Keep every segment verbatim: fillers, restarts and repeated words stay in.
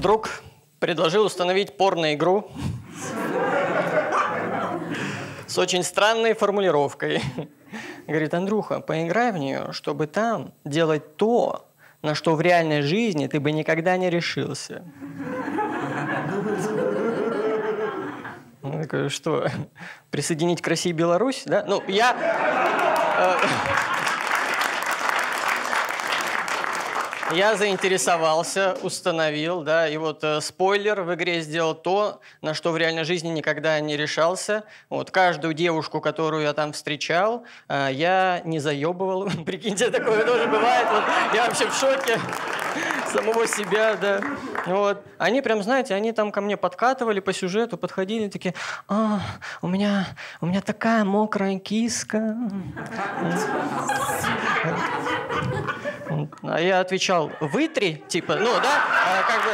Друг предложил установить порно-игру с очень странной формулировкой. Говорит: Андрюха, поиграй в нее, чтобы там делать то, на что в реальной жизни ты бы никогда не решился. Я такой: что, присоединить к России Беларусь, да? Ну, я... Э, я заинтересовался, установил, да, и вот э, спойлер, в игре сделал то, на что в реальной жизни никогда не решался. Вот, каждую девушку, которую я там встречал, э, я не заебывал. Прикиньте, такое тоже бывает. Вот, я вообще в шоке самого себя, да. Вот. Они прям, знаете, они там ко мне подкатывали по сюжету, подходили такие: а, у меня, у меня такая мокрая киска. А я отвечал: вытри, типа, ну, да, а, как бы...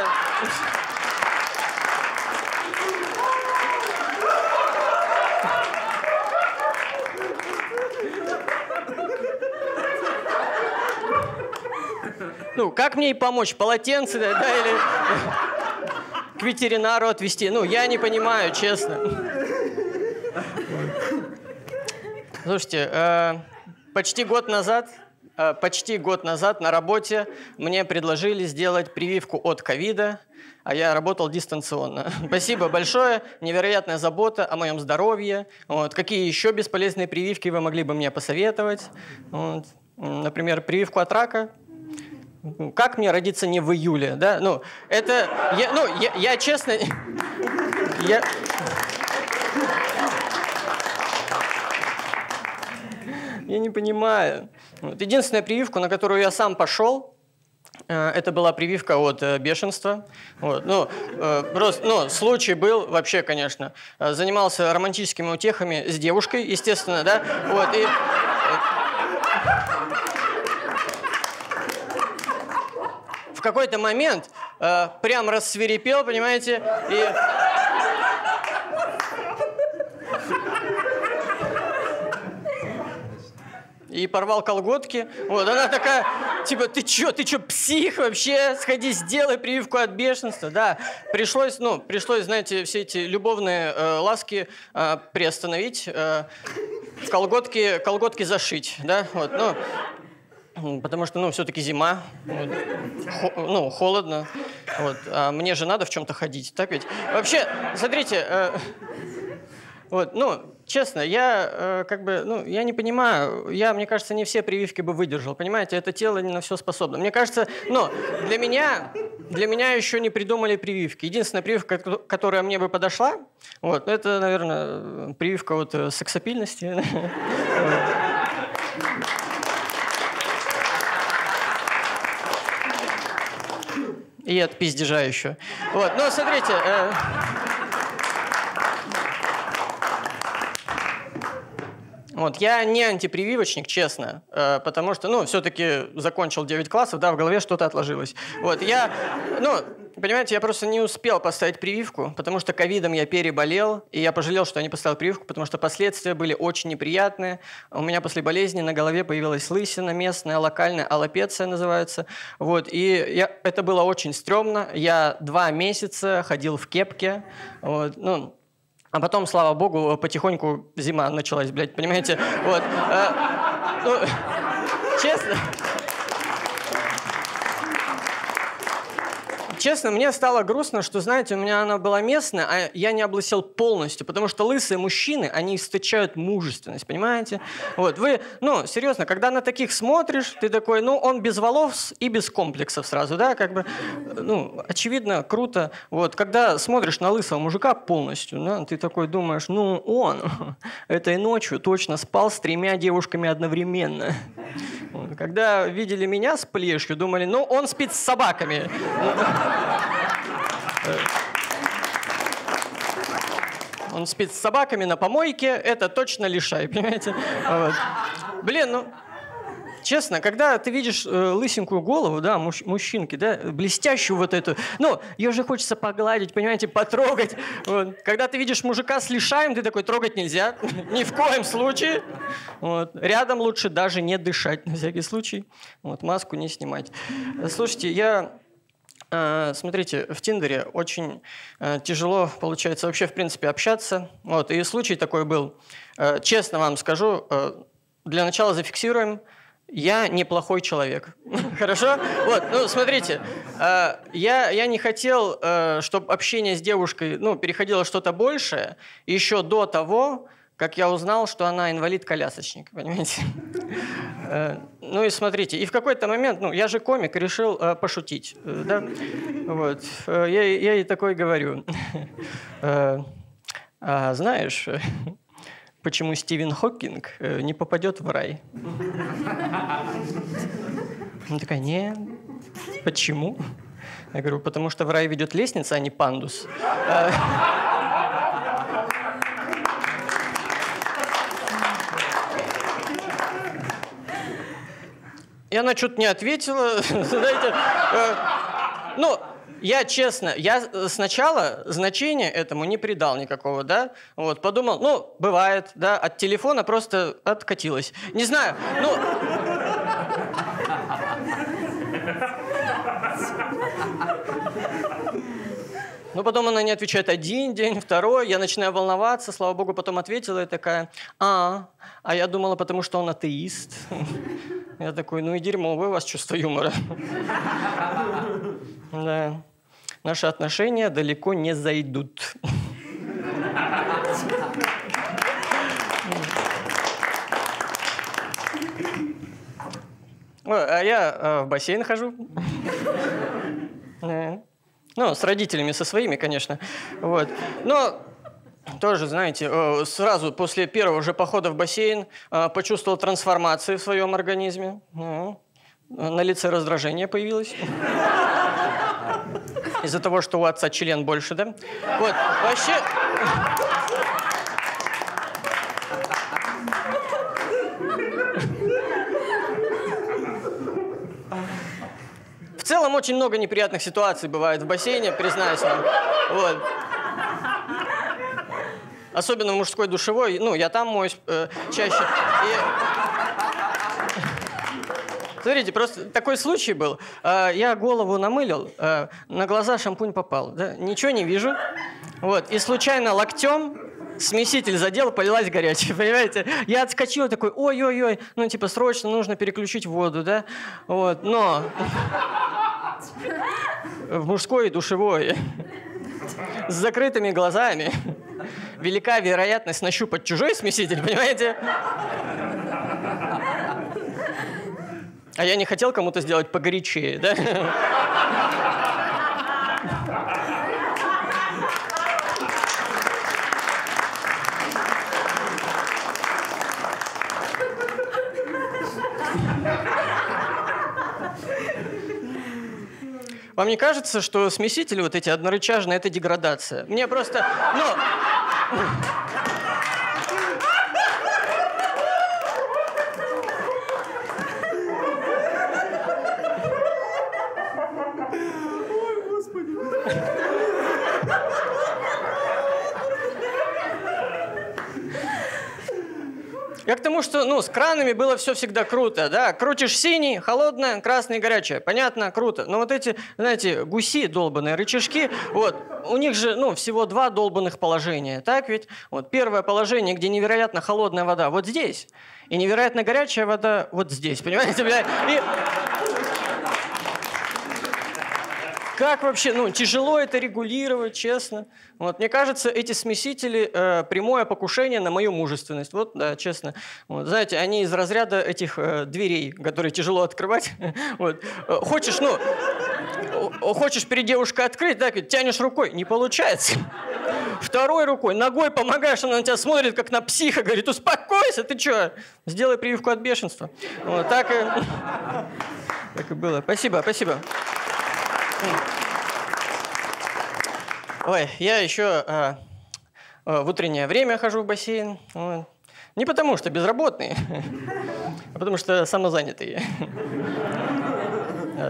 Ну, как мне ей помочь? Полотенце, да, или к ветеринару отвезти? Ну, я не понимаю, честно. Слушайте, э, почти год назад, э, почти год назад на работе мне предложили сделать прививку от ковида, а я работал дистанционно. Спасибо большое, невероятная забота о моем здоровье. Вот. Какие еще бесполезные прививки вы могли бы мне посоветовать? Вот. Например, прививку от рака. Как мне родиться не в июле, да? Ну, это... Я, ну, я, я честно... Я... я не понимаю. Вот. Единственная прививка, на которую я сам пошел, это была прививка от бешенства. Вот. Ну, просто, ну, случай был вообще, конечно. Занимался романтическими утехами с девушкой, естественно, да? Вот, и... В какой-то момент э, прям рассвирепел, понимаете, и... и порвал колготки. Вот, она такая, типа: ты чё, ты чё, псих вообще? Сходи, сделай прививку от бешенства, да. Пришлось, ну, пришлось, знаете, все эти любовные э, ласки э, приостановить, э, колготки, колготки зашить, да, вот, ну... Потому что, ну, все-таки зима, вот. Хо ну, холодно, вот. А мне же надо в чем-то ходить, так ведь? Вообще, смотрите, э вот, ну, честно, я э как бы, ну, я не понимаю, я, мне кажется, не все прививки бы выдержал, понимаете? Это тело не на все способно. Мне кажется, ну, для меня, для меня еще не придумали прививки. Единственная прививка, которая мне бы подошла, вот, это, наверное, прививка вот сексапильности. И от пиздежа еще. Вот, ну, смотрите. Э... Вот, я не антипрививочник, честно, э, потому что, ну, все-таки закончил девять классов, да, в голове что-то отложилось. Вот, я, ну, понимаете, я просто не успел поставить прививку, потому что ковидом я переболел, и я пожалел, что я не поставил прививку, потому что последствия были очень неприятные. У меня после болезни на голове появилась лысина местная, локальная, аллопеция называется. Вот, и я, это было очень стрёмно. Я два месяца ходил в кепке, вот, ну, а потом, слава богу, потихоньку зима началась, блядь, понимаете? Вот, а, ну, честно... Честно, мне стало грустно, что, знаете, у меня она была местная, а я не облысел полностью, потому что лысые мужчины, они источают мужественность, понимаете? Вот, вы, ну, серьезно, когда на таких смотришь, ты такой: ну, он без волос и без комплексов сразу, да, как бы, ну, очевидно, круто. Вот, когда смотришь на лысого мужика полностью, да, ты такой думаешь: ну, он этой ночью точно спал с тремя девушками одновременно. Вот, когда видели меня с плешью, думали: ну, он спит с собаками. Он спит с собаками на помойке, это точно лишай, понимаете? Вот. Блин, ну, честно, когда ты видишь э, лысенькую голову, да, муж, мужчинки, да, блестящую вот эту, ну, ее же хочется погладить, понимаете, потрогать. Вот. Когда ты видишь мужика с лишаем, ты такой: трогать нельзя, ни в коем случае. Вот. Рядом лучше даже не дышать, на всякий случай. Вот, маску не снимать. Слушайте, я... Смотрите, в Тиндере очень тяжело получается вообще, в принципе, общаться. Вот, и случай такой был. Честно вам скажу, для начала зафиксируем. Я неплохой человек. Хорошо? Вот, ну, смотрите. Я, я не хотел, чтобы общение с девушкой, ну, переходило что-то большее еще до того, как я узнал, что она инвалид-колясочник, понимаете? Ну и смотрите, и в какой-то момент, ну, я же комик, решил э, пошутить, э, да? Вот, э, я, я ей такой говорю. Э, а знаешь, э, почему Стивен Хокинг э, не попадет в рай? Она такая, не, почему? Я говорю, потому что в рай ведет лестница, а не пандус. И она что-то не ответила. Знаете, э, ну, я честно, я сначала значения этому не придал никакого, да? Вот, подумал, ну, бывает, да, от телефона просто откатилась. Не знаю, ну... Но потом она не отвечает один день, второй. Я начинаю волноваться, слава богу, потом ответила и такая, а, а я думала, потому что он атеист. Я такой, ну и дерьмо, вы у вас чувство юмора. Да. Наши отношения далеко не зайдут. А я в бассейн хожу. Ну, с родителями, со своими, конечно. Вот. Но... Тоже, знаете, сразу после первого же похода в бассейн почувствовал трансформации в своем организме. На лице раздражение появилось. Из-за того, что у отца член больше, да? Вот, вообще... В целом, очень много неприятных ситуаций бывает в бассейне, признаюсь вам. Вот. Особенно в мужской душевой. Ну, я там моюсь э, чаще. И... Смотрите, просто такой случай был. Э, я голову намылил, э, на глаза шампунь попал. Да? Ничего не вижу. Вот. И случайно локтем смеситель задел, полилась горячая. Понимаете? Я отскочил такой, ой-ой-ой. Ну, типа, срочно нужно переключить воду, да? Вот. Но в мужской душевой с закрытыми глазами велика вероятность нащупать чужой смеситель, понимаете? А я не хотел кому-то сделать погорячее, да? Вам не кажется, что смесители вот эти однорычажные — это деградация? Мне просто... Ну... Ой, Господи. Я к тому, что, ну, с кранами было все всегда круто, да? Крутишь синий, холодное, красное, горячее. Понятно, круто. Но вот эти, знаете, гуси долбаные, рычажки, вот, у них же, ну, всего два долбанных положения, так ведь? Вот, первое положение, где невероятно холодная вода, вот здесь. И невероятно горячая вода вот здесь, понимаете, блядь? И... Как вообще, ну, тяжело это регулировать, честно. Вот, мне кажется, эти смесители э, прямое покушение на мою мужественность. Вот, да, честно. Вот, знаете, они из разряда этих э, дверей, которые тяжело открывать. Вот. Хочешь, ну, хочешь перед девушкой открыть, да, тянешь рукой, не получается. Второй рукой, ногой помогаешь, она на тебя смотрит, как на психа, говорит, успокойся, ты что, сделай прививку от бешенства. Вот, так и, так и было. Спасибо, спасибо. Ой, я еще э, э, в утреннее время хожу в бассейн. Вот. Не потому что безработные, а потому что самозанятые.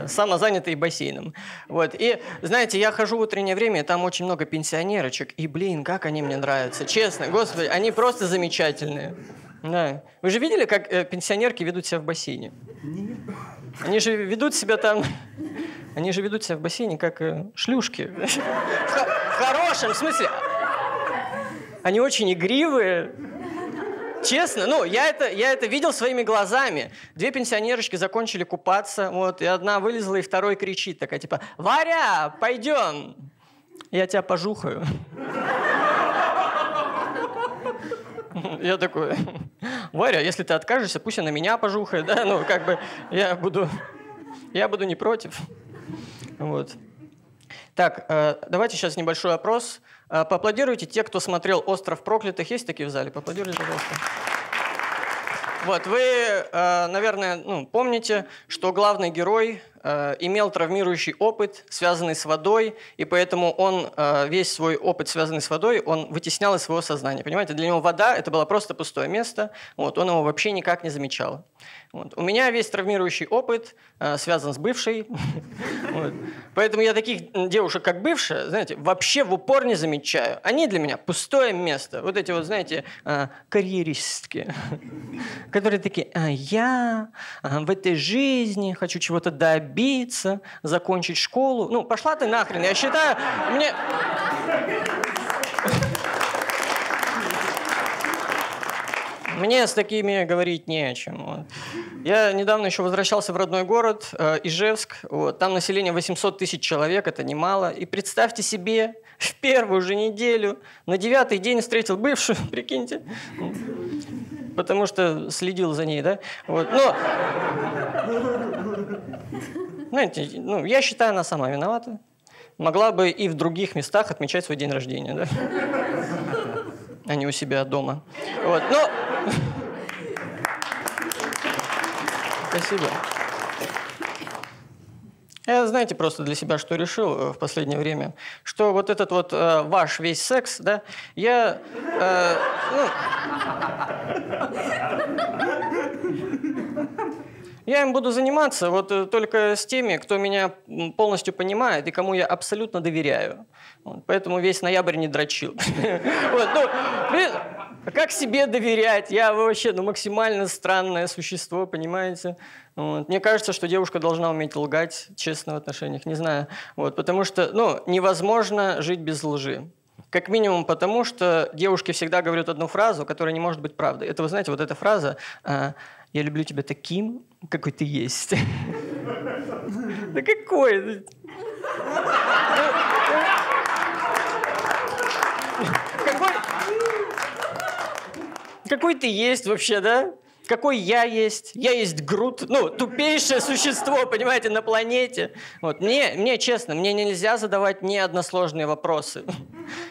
Самозанятые бассейном. Вот. И, знаете, я хожу в утреннее время, там очень много пенсионерочек. И, блин, как они мне нравятся. Честно, господи, они просто замечательные. Да. Вы же видели, как э, пенсионерки ведут себя в бассейне? Они же ведут себя там... Они же ведут себя в бассейне как шлюшки. В хорошем смысле. Они очень игривые. Честно, ну, я это, я это видел своими глазами. Две пенсионерочки закончили купаться, вот, и одна вылезла, и второй кричит, такая, типа, «Варя, пойдем, я тебя пожухаю». Я такой, «Варя, если ты откажешься, пусть она меня пожухает, да, ну, как бы, я буду, я буду не против». Вот. Так, давайте сейчас небольшой опрос. Поаплодируйте те, кто смотрел «Остров проклятых». Есть такие в зале? Поаплодируйте, пожалуйста. Вот, вы, наверное, ну, помните, что главный герой имел травмирующий опыт, связанный с водой, и поэтому он весь свой опыт, связанный с водой, он вытеснял из своего сознания. Понимаете, для него вода – это было просто пустое место, вот, он его вообще никак не замечал. Вот. У меня весь травмирующий опыт э, связан с бывшей, вот. Поэтому я таких девушек, как бывшая, знаете, вообще в упор не замечаю. Они для меня пустое место. Вот эти вот, знаете, э, карьеристки, которые такие, а я а, в этой жизни хочу чего-то добиться, закончить школу. Ну, пошла ты нахрен, я считаю, мне... Мне с такими говорить не о чем. Вот. Я недавно еще возвращался в родной город, э, Ижевск. Вот. Там население восемьсот тысяч человек, это немало. И представьте себе, в первую же неделю, на девятый день встретил бывшую, прикиньте. Потому что следил за ней, да? Вот. Но... Знаете, ну, я считаю, она сама виновата. Могла бы и в других местах отмечать свой день рождения, да? А не у себя дома. Вот. Но... Спасибо. Я, знаете, просто для себя что решил в последнее время, что вот этот вот э, ваш весь секс, да, я... Э, ну, я им буду заниматься вот только с теми, кто меня полностью понимает и кому я абсолютно доверяю. Вот, поэтому весь ноябрь не дрочил. Как себе доверять? Я вообще ну, максимально странное существо, понимаете? Вот. Мне кажется, что девушка должна уметь лгать, честно, в отношениях, не знаю. Вот. Потому что ну, невозможно жить без лжи. Как минимум потому, что девушки всегда говорят одну фразу, которая не может быть правдой. Это, вы знаете, вот эта фраза «Я люблю тебя таким, какой ты есть». Да какой? Какой ты есть вообще, да? Какой я есть? Я есть Грут. Ну, тупейшее существо, понимаете, на планете. Вот. Мне, мне, честно, мне нельзя задавать ни односложные вопросы.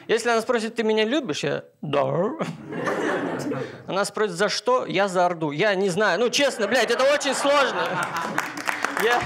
Если она спросит, ты меня любишь? Я, да. Она спросит, за что? Я за Орду. Я не знаю. Ну, честно, блядь, это очень сложно. Я...